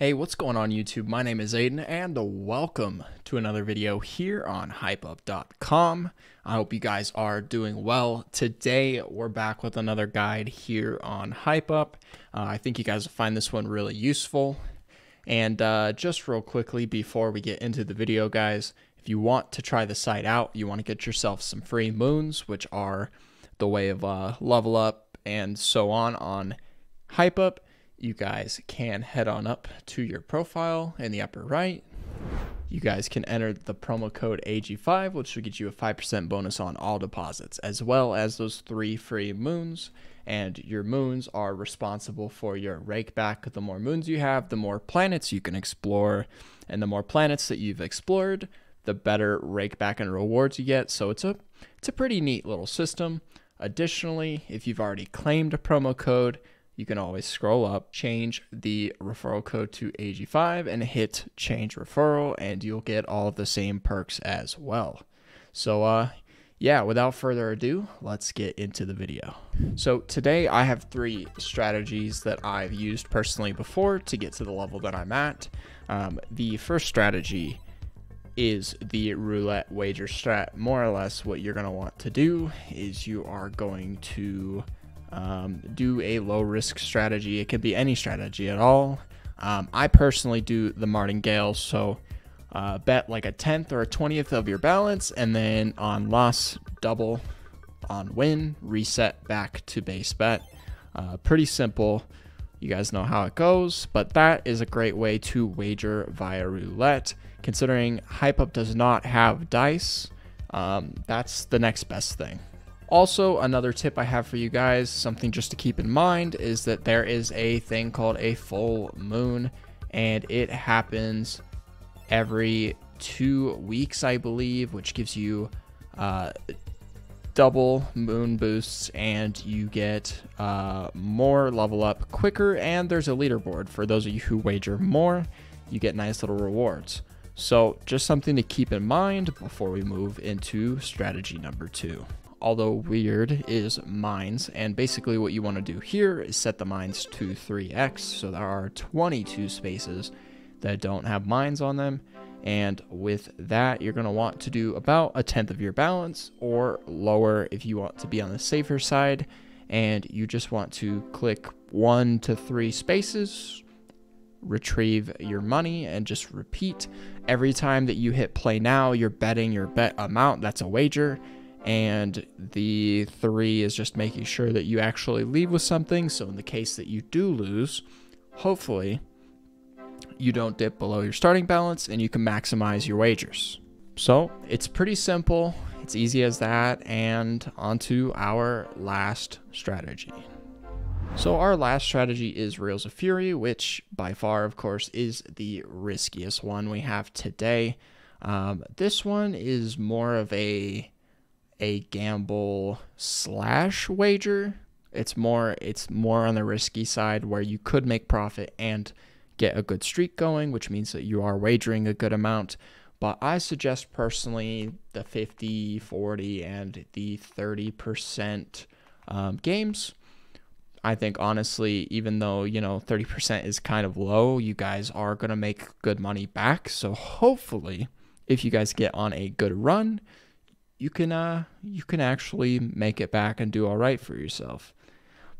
Hey, what's going on YouTube? My name is Aiden and welcome to another video here on HypeUp.com. I hope you guys are doing well. Today, we're back with another guide here on HypeUp. I think you guys will find this one really useful. And just real quickly before we get into the video, guys, if you want to try the site out, you want to get yourself some free moons, which are the way of level up and so on HypeUp. You guys can head on up to your profile in the upper right. You guys can enter the promo code AG5, which will get you a 5% bonus on all deposits, as well as those 3 free moons. And your moons are responsible for your rake back. The more moons you have, the more planets you can explore. And the more planets that you've explored, the better rake back and rewards you get. So it's a pretty neat little system. Additionally, if you've already claimed a promo code, you can always scroll up, change the referral code to AG5 and hit change referral, and you'll get all of the same perks as well. So yeah, without further ado, let's get into the video. So today I have 3 strategies that I've used personally before to get to the level that I'm at. The first strategy is the roulette wager strat. More or less what you're gonna want to do is you are going to do a low risk strategy. It could be any strategy at all. I personally do the Martingale, so bet like a 10th or a 20th of your balance, and then on loss, double, on win, reset back to base bet. Pretty simple. You guys know how it goes, but that is a great way to wager via roulette. Considering HypeUp does not have dice, that's the next best thing. Also, another tip I have for you guys, something just to keep in mind, is that there is a thing called a full moon, and it happens every 2 weeks, I believe, which gives you double moon boosts, and you get more level up quicker, and there's a leaderboard. For those of you who wager more, you get nice little rewards. So just something to keep in mind before we move into strategy number 2. Although weird, is mines. And basically what you want to do here is set the mines to 3x. So there are 22 spaces that don't have mines on them. And with that, you're going to want to do about a 10th of your balance or lower if you want to be on the safer side. And you just want to click 1 to 3 spaces, retrieve your money, and just repeat. Every time that you hit play now, you're betting your bet amount. That's a wager. And the 3 is just making sure that you actually leave with something. So in the case that you do lose, hopefully you don't dip below your starting balance and you can maximize your wagers. So it's pretty simple. It's easy as that. And onto our last strategy. So our last strategy is Reels of Fury, which by far, of course, is the riskiest one we have today. This one is more of a gamble slash wager. It's more on the risky side where you could make profit and get a good streak going, which means that you are wagering a good amount. But I suggest personally the 50, 40, and the 30% games. I think honestly, even though, you know, 30% is kind of low, you guys are gonna make good money back. So hopefully if you guys get on a good run, you can actually make it back and do all right for yourself.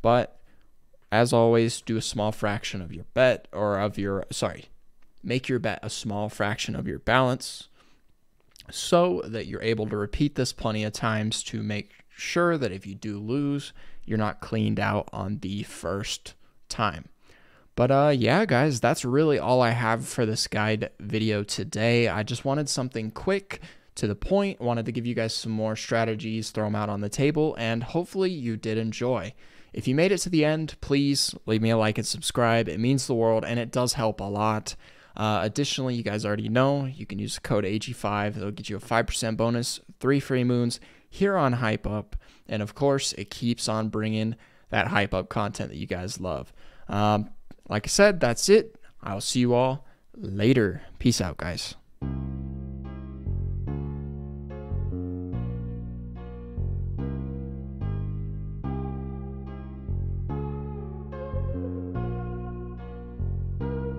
But as always, do a small fraction of your bet or of your, sorry, make your bet a small fraction of your balance so that you're able to repeat this plenty of times to make sure that if you do lose, you're not cleaned out on the first time. But yeah, guys, that's really all I have for this guide video today. I just wanted something quick, to the point, wanted to give you guys some more strategies, throw them out on the table, and hopefully you did enjoy. If you made it to the end, please leave me a like and subscribe. It means the world, and it does help a lot. Additionally, you guys already know, you can use the code AG5. It'll get you a 5% bonus, 3 free moons here on HypeUp, and of course, it keeps on bringing that HypeUp content that you guys love. Like I said, that's it. I'll see you all later. Peace out, guys.